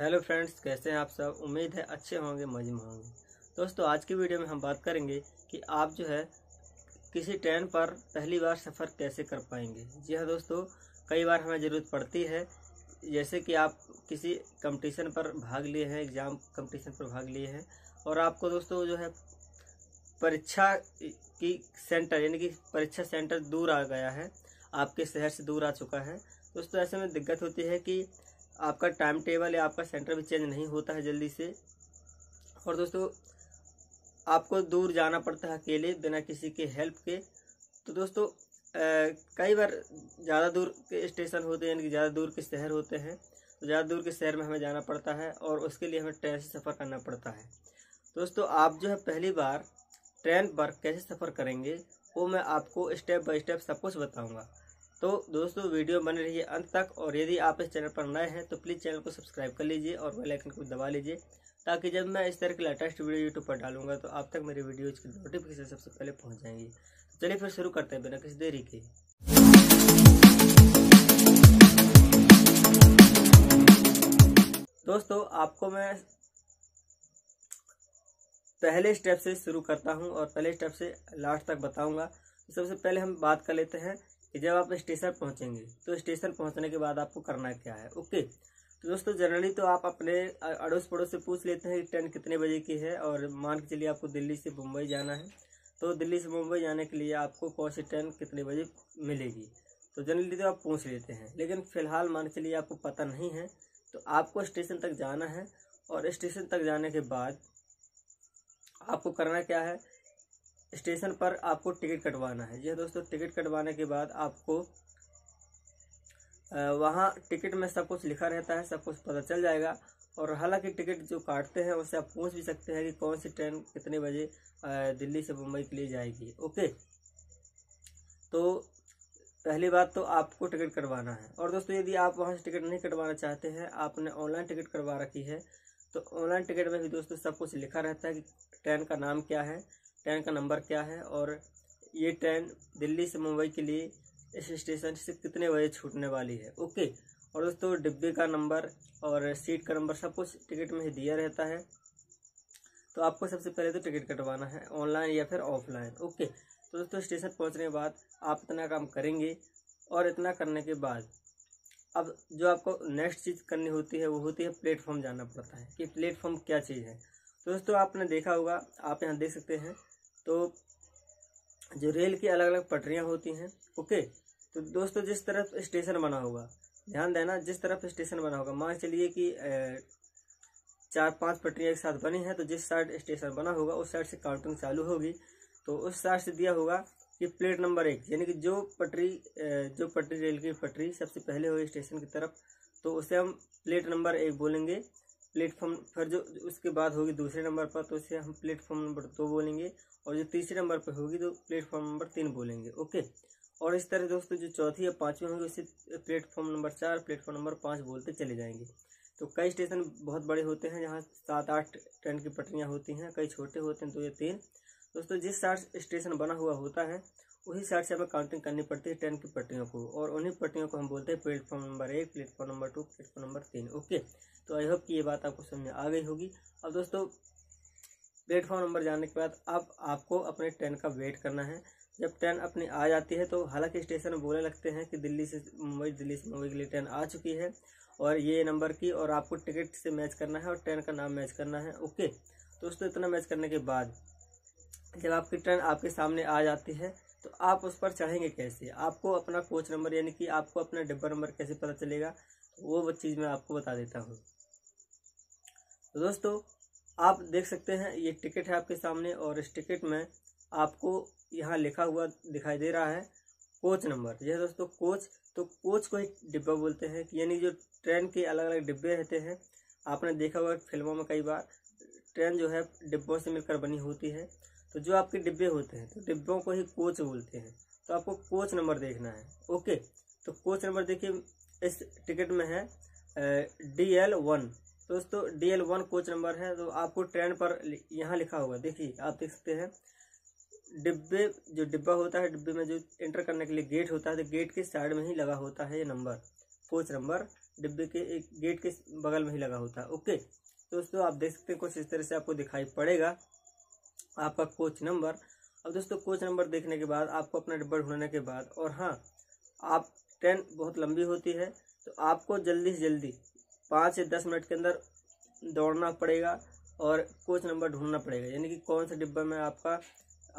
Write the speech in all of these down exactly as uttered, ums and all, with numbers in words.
Hello friends, कैसे हैं आप सब। उम्मीद है अच्छे होंगे, मजे में होंगे। दोस्तों, आज की वीडियो में हम बात करेंगे कि आप जो है किसी ट्रेन पर पहली बार सफ़र कैसे कर पाएंगे। जी हाँ दोस्तों, कई बार हमें ज़रूरत पड़ती है, जैसे कि आप किसी कंपटीशन पर भाग लिए हैं, एग्ज़ाम कंपटीशन पर भाग लिए हैं और आपको दोस्तों जो है परीक्षा की सेंटर यानी कि परीक्षा सेंटर दूर आ गया है, आपके शहर से दूर आ चुका है। दोस्तों, ऐसे में दिक्कत होती है कि आपका टाइम टेबल या आपका सेंटर भी चेंज नहीं होता है जल्दी से, और दोस्तों आपको दूर जाना पड़ता है अकेले बिना किसी के हेल्प के। तो दोस्तों ए, कई बार ज़्यादा दूर के स्टेशन होते हैं, यानी कि ज़्यादा दूर के शहर होते हैं, तो ज़्यादा दूर के शहर में हमें जाना पड़ता है और उसके लिए हमें ट्रेन से सफ़र करना पड़ता है। दोस्तों, आप जो है पहली बार ट्रेन पर कैसे सफ़र करेंगे वो मैं आपको स्टेप बाय स्टेप सब कुछ बताऊँगा। तो दोस्तों, वीडियो बने रहिए अंत तक, और यदि आप इस चैनल पर नए हैं तो प्लीज़ चैनल को सब्सक्राइब कर लीजिए और बेल आइकन को दबा लीजिए, ताकि जब मैं इस तरह की लेटेस्ट वीडियो यूट्यूब पर डालूंगा तो आप तक मेरी वीडियोज़ की नोटिफिकेशन सबसे पहले पहुंच जाएंगी। तो चलिए फिर शुरू करते हैं बिना किसी देरी के। दोस्तों, आपको मैं पहले स्टेप से शुरू करता हूँ और पहले स्टेप से लास्ट तक बताऊँगा। तो सबसे पहले हम बात कर लेते हैं कि जब आप स्टेशन पहुंचेंगे तो स्टेशन पहुंचने के बाद आपको करना क्या है। ओके, तो दोस्तों जनरली तो आप अपने अड़ोस पड़ोस से पूछ लेते हैं कि ट्रेन कितने बजे की है, और मान के चलिए आपको दिल्ली से मुंबई जाना है, तो दिल्ली से मुंबई जाने के लिए आपको कौन सी ट्रेन कितने बजे मिलेगी, तो जनरली तो आप पूछ लेते हैं। लेकिन फ़िलहाल मान के चलिए आपको पता नहीं है, तो आपको स्टेशन तक जाना है, और स्टेशन तक जाने के बाद आपको करना क्या है, स्टेशन पर आपको टिकट कटवाना है। जी दोस्तों, टिकट कटवाने के बाद आपको वहाँ टिकट में सब कुछ लिखा रहता है, सब कुछ पता चल जाएगा। और हालांकि टिकट जो काटते हैं उससे आप पूछ भी सकते हैं कि कौन सी ट्रेन कितने बजे दिल्ली से मुंबई के लिए जाएगी। ओके, तो पहली बात तो आपको टिकट कटवाना है। और दोस्तों, यदि आप वहाँ से टिकट नहीं कटवाना चाहते हैं, आपने ऑनलाइन टिकट कटवा रखी है, तो ऑनलाइन टिकट में भी दोस्तों सब कुछ लिखा रहता है कि ट्रेन का नाम क्या है, ट्रेन का नंबर क्या है, और ये ट्रेन दिल्ली से मुंबई के लिए इस स्टेशन से कितने बजे छूटने वाली है। ओके, और दोस्तों डिब्बे का नंबर और सीट का नंबर सब कुछ टिकट में ही दिया रहता है। तो आपको सबसे पहले तो टिकट कटवाना है, ऑनलाइन या फिर ऑफलाइन। ओके, तो दोस्तों स्टेशन पहुंचने के बाद आप इतना काम करेंगे, और इतना करने के बाद अब जो आपको नेक्स्ट चीज़ करनी होती है वो होती है प्लेटफॉर्म जाना पड़ता है कि प्लेटफॉर्म क्या चीज़ है। तो दोस्तों आपने देखा होगा, आप यहाँ देख सकते हैं, तो जो रेल की अलग अलग पटरियाँ होती हैं। ओके, तो दोस्तों जिस तरफ स्टेशन बना होगा, ध्यान देना, जिस तरफ स्टेशन बना होगा, मान चलिए कि चार पांच पटरियाँ एक साथ बनी हैं, तो जिस साइड स्टेशन बना होगा उस साइड से काउंटिंग चालू होगी। तो उस साइड से दिया होगा कि प्लेट नंबर एक, यानी कि जो पटरी जो पटरी रेल की पटरी सबसे पहले होगी स्टेशन की तरफ, तो उसे हम प्लेट नंबर एक बोलेंगे। प्लेटफॉर्म फिर जो उसके बाद होगी दूसरे नंबर पर, तो उसे हम प्लेटफॉर्म नंबर दो बोलेंगे, और जो तीसरे नंबर पर होगी तो प्लेटफॉर्म नंबर तीन बोलेंगे। ओके, और इस तरह दोस्तों जो चौथी या पांचवी होगी उसे प्लेटफॉर्म नंबर चार, प्लेटफॉर्म नंबर पाँच बोलते चले जाएंगे। तो कई स्टेशन बहुत बड़े होते हैं जहाँ सात आठ ट्रेन की पटरियाँ होती हैं, कई छोटे होते हैं दो या तीन। दोस्तों जिस साइड स्टेशन बना हुआ होता है उसी साइड से हमें काउंटिंग करनी पड़ती है ट्रेन की पटरियों को, और उन्हीं पटरियों को हम बोलते हैं प्लेटफॉर्म नंबर एक, platform number two, platform number तीन। ओके, तो आई होप कि ये बात आपको समझ आ गई होगी। अब दोस्तों प्लेटफॉर्म नंबर जाने के बाद अब आपको अपने ट्रेन का वेट करना है। जब ट्रेन अपनी आ जाती है तो हालांकि स्टेशन बोलने लगते हैं कि दिल्ली से मुंबई दिल्ली से मुंबई के लिए ट्रेन आ चुकी है, और ये नंबर की, और आपको टिकट से मैच करना है और ट्रेन का नाम मैच करना है। ओके, दोस्तों इतना मैच करने के बाद जब आपकी ट्रेन आपके सामने आ जाती है तो आप उस पर चढ़ेंगे कैसे, आपको अपना कोच नंबर यानी कि आपको अपना डिब्बा नंबर कैसे पता चलेगा, वो चीज़ मैं आपको बता देता हूँ। तो दोस्तों आप देख सकते हैं ये टिकट है आपके सामने, और इस टिकट में आपको यहाँ लिखा हुआ दिखाई दे रहा है कोच नंबर। यह दोस्तों कोच, तो कोच को ही डिब्बा बोलते हैं, यानी जो ट्रेन के अलग अलग डिब्बे रहते हैं। आपने देखा हुआ फिल्मों में कई बार ट्रेन जो है डिब्बों से मिलकर बनी होती है, तो जो आपके डिब्बे होते हैं तो डिब्बों को ही कोच बोलते हैं। तो आपको कोच नंबर देखना है। ओके, तो कोच नंबर देखिए इस टिकट में है डी एल वन। दोस्तों D L one coach number है, तो आपको ट्रेन पर यहाँ लिखा होगा, देखिए आप देख सकते हैं डिब्बे, जो डिब्बा होता है डिब्बे में जो एंटर करने के लिए गेट होता है, तो गेट के साइड में ही लगा होता है ये नंबर कोच नंबर डिब्बे के एक गेट के बगल में ही लगा होता है। ओके दोस्तों, आप देख सकते हैं कुछ इस तरह से आपको दिखाई पड़ेगा आपका कोच नंबर। अब दोस्तों कोच नंबर देखने के बाद आपको अपना डिब्बा ढूंढने के बाद, और हाँ आप ट्रेन बहुत लंबी होती है तो आपको जल्दी से जल्दी पाँच से दस मिनट के अंदर दौड़ना पड़ेगा और कोच नंबर ढूंढना पड़ेगा, यानी कि कौन से डिब्बे में आपका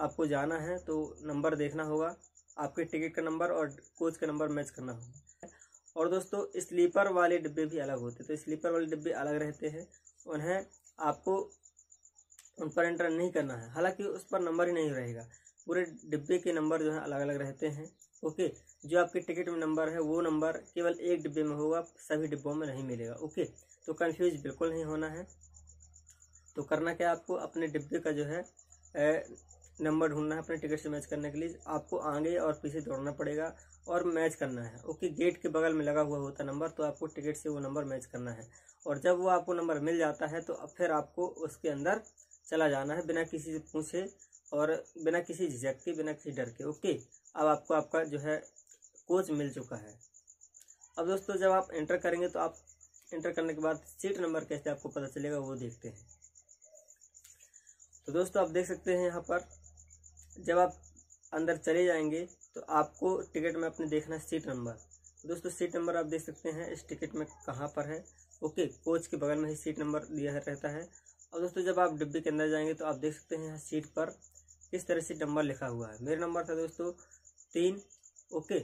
आपको जाना है। तो नंबर देखना होगा, आपके टिकट का नंबर और कोच का नंबर मैच करना होगा। और दोस्तों स्लीपर वाले डिब्बे भी अलग होते हैं, तो स्लीपर वाले डिब्बे अलग रहते हैं, उन्हें आपको उन पर एंटर नहीं करना है, हालांकि उस पर नंबर ही नहीं रहेगा। पूरे डिब्बे के नंबर जो है अलग अलग रहते हैं। ओके, जो आपके टिकट में नंबर है वो नंबर केवल एक डिब्बे में होगा, सभी डिब्बों में नहीं मिलेगा। ओके, तो कंफ्यूज बिल्कुल नहीं होना है। तो करना क्या, आपको अपने डिब्बे का जो है नंबर ढूंढना है अपने टिकट से मैच करने के लिए। आपको आगे और पीछे दौड़ना पड़ेगा और मैच करना है। ओके, गेट के बगल में लगा हुआ होता नंबर, तो आपको टिकट से वो नंबर मैच करना है, और जब वो आपको नंबर मिल जाता है तो अब फिर आपको उसके अंदर चला जाना है बिना किसी से पूछे और बिना किसी झिझक के, बिना किसी डर के। ओके, अब आपको आपका जो है कोच मिल चुका है। अब दोस्तों जब आप एंटर करेंगे तो आप एंटर करने के बाद सीट नंबर कैसे आपको पता चलेगा वो देखते हैं। तो दोस्तों आप देख सकते हैं यहाँ पर जब आप अंदर चले जाएंगे तो आपको टिकट में अपने देखना है सीट नंबर। दोस्तों सीट नंबर आप देख सकते हैं इस टिकट में कहाँ पर है। ओके, कोच के बगल में ही सीट नंबर दिया रहता है। और दोस्तों जब आप डिब्बे के अंदर जाएंगे तो आप देख सकते हैं यहाँ सीट पर किस तरह से नंबर लिखा हुआ है। मेरा नंबर था दोस्तों तीन। ओके,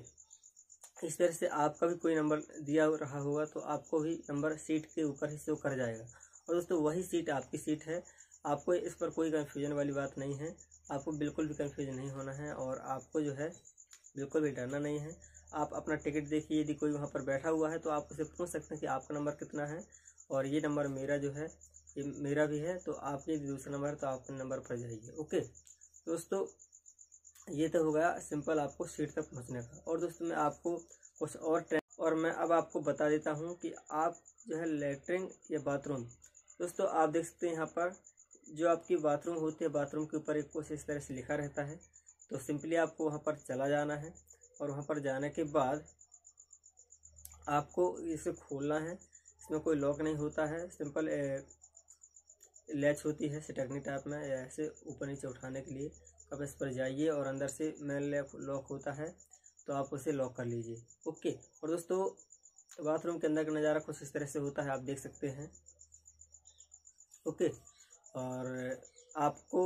इस तरह से आपका भी कोई नंबर दिया रहा होगा तो आपको भी नंबर सीट के ऊपर ही शो कर जाएगा। और दोस्तों वही सीट आपकी सीट है, आपको इस पर कोई कन्फ्यूजन वाली बात नहीं है, आपको बिल्कुल भी कन्फ्यूजन नहीं होना है और आपको जो है बिल्कुल भी डरना नहीं है। आप अपना टिकट देखिए, यदि कोई वहाँ पर बैठा हुआ है तो आप उसे पूछ सकते हैं कि आपका नंबर कितना है और ये नंबर मेरा जो है ये मेरा भी है, तो आपके दूसरा नंबर तो आप नंबर पर जाइए। ओके दोस्तों, ये तो हो गया सिंपल आपको सीट तक पहुंचने का। और दोस्तों मैं आपको कुछ और ट्रेन और मैं अब आपको बता देता हूं कि आप जो है लेटरिन या बाथरूम। दोस्तों आप देख सकते हैं यहाँ पर जो आपकी बाथरूम होती है, बाथरूम के ऊपर एक कुछ इस तरह से लिखा रहता है। तो सिंपली आपको वहाँ पर चला जाना है और वहाँ पर जाने के बाद आपको इसे खोलना है। इसमें कोई लॉक नहीं होता है, सिंपल लैच होती है सिटकनी टाइप में, ऐसे ऊपर नीचे उठाने के लिए। अब इस पर जाइए और अंदर से मेन लॉक होता है तो आप उसे लॉक कर लीजिए। ओके, और दोस्तों बाथरूम के अंदर का नज़ारा कुछ इस तरह से होता है, आप देख सकते हैं। ओके, और आपको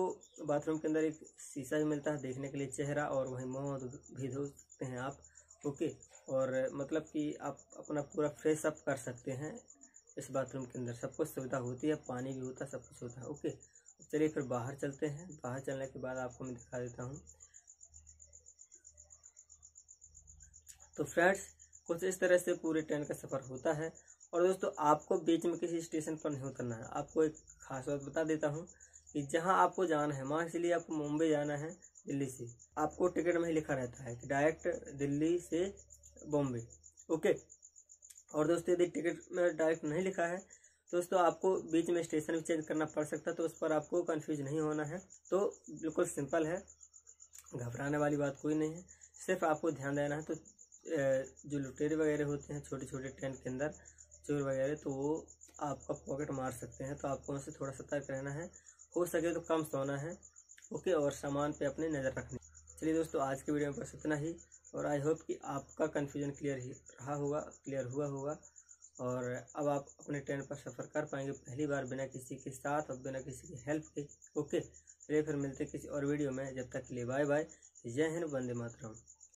बाथरूम के अंदर एक शीशा भी मिलता है देखने के लिए, चेहरा और वहीं मुँह भी धो सकते हैं आप। ओके, और मतलब कि आप अपना पूरा फ्रेश अप कर सकते हैं इस बाथरूम के अंदर, सब कुछ सुविधा होती है, पानी भी होता है, सब कुछ होता है। ओके, चलिए फिर बाहर चलते हैं। बाहर चलने के बाद आपको मैं दिखा देता हूँ। तो फ्रेंड्स कुछ इस तरह से पूरे ट्रेन का सफ़र होता है। और दोस्तों आपको बीच में किसी स्टेशन पर नहीं उतरना है। आपको एक खास बात बता देता हूँ कि जहाँ आपको जाना है, मान के लिए आपको मुंबई जाना है दिल्ली से, आपको टिकट में ही लिखा रहता है कि डायरेक्ट दिल्ली से बॉम्बे। ओके, और दोस्तों यदि टिकट में डायरेक्ट नहीं लिखा है दोस्तों आपको बीच में स्टेशन भी चेंज करना पड़ सकता है, तो उस पर आपको कंफ्यूज नहीं होना है। तो बिल्कुल सिंपल है, घबराने वाली बात कोई नहीं है, सिर्फ आपको ध्यान देना है। तो जो लुटेरे वगैरह होते हैं छोटे छोटे ट्रेन के अंदर चोर वगैरह, तो वो आपका पॉकेट मार सकते हैं, तो आपको उनसे थोड़ा सतर्क रहना है, हो सके तो कम सोना है। ओके, और सामान पर अपनी नज़र रखनी। चलिए दोस्तों आज के वीडियो में बस इतना ही, और आई होप कि आपका कन्फ्यूजन क्लियर ही रहा होगा, क्लियर हुआ होगा, और अब आप अपने ट्रेन पर सफ़र कर पाएंगे पहली बार बिना किसी के साथ और बिना किसी की हेल्प के। ओके, चलिए फिर मिलते किसी और वीडियो में, जब तक के लिए बाय बाय, जय हिंद, वंदे मातरम।